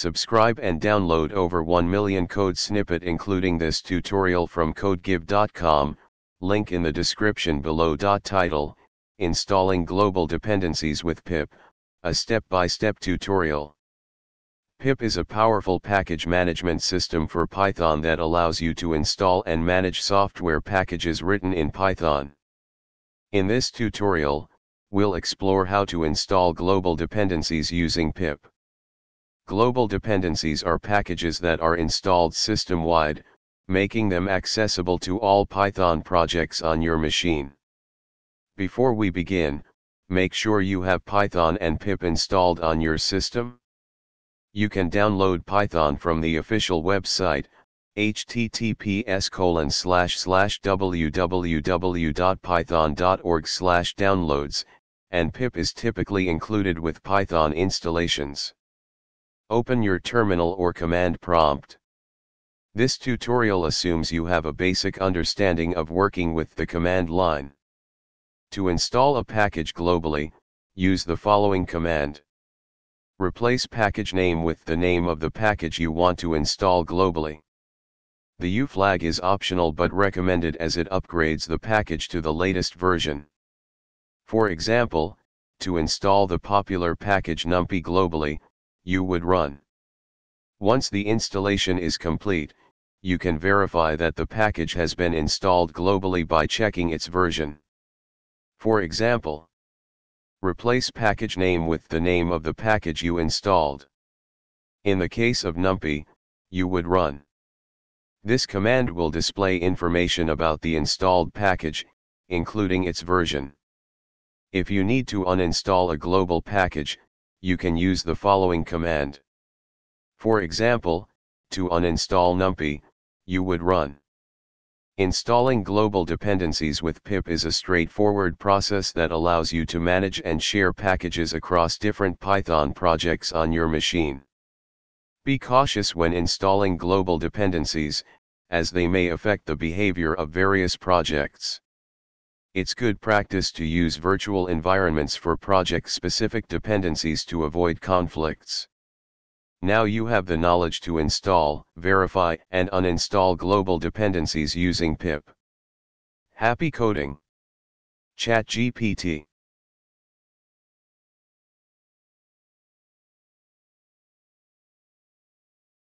Subscribe and download over 1 million code snippet including this tutorial from CodeGive.com, link in the description below. Title: Installing Global Dependencies with PIP, a step-by-step tutorial. PIP is a powerful package management system for Python that allows you to install and manage software packages written in Python. In this tutorial, we'll explore how to install global dependencies using PIP. Global dependencies are packages that are installed system-wide, making them accessible to all Python projects on your machine. Before we begin, make sure you have Python and PIP installed on your system. You can download Python from the official website, https://www.python.org/downloads, and PIP is typically included with Python installations. Open your terminal or command prompt. This tutorial assumes you have a basic understanding of working with the command line. To install a package globally, use the following command. Replace package name with the name of the package you want to install globally. The U flag is optional but recommended as it upgrades the package to the latest version. For example, to install the popular package NumPy globally, you would run. Once the installation is complete, you can verify that the package has been installed globally by checking its version. For example, replace package name with the name of the package you installed. In the case of NumPy, you would run. This command will display information about the installed package, including its version. If you need to uninstall a global package, you can use the following command. For example, to uninstall NumPy, you would run. Installing global dependencies with PIP is a straightforward process that allows you to manage and share packages across different Python projects on your machine. Be cautious when installing global dependencies, as they may affect the behavior of various projects. It's good practice to use virtual environments for project-specific dependencies to avoid conflicts. Now you have the knowledge to install, verify, and uninstall global dependencies using PIP. Happy coding! ChatGPT.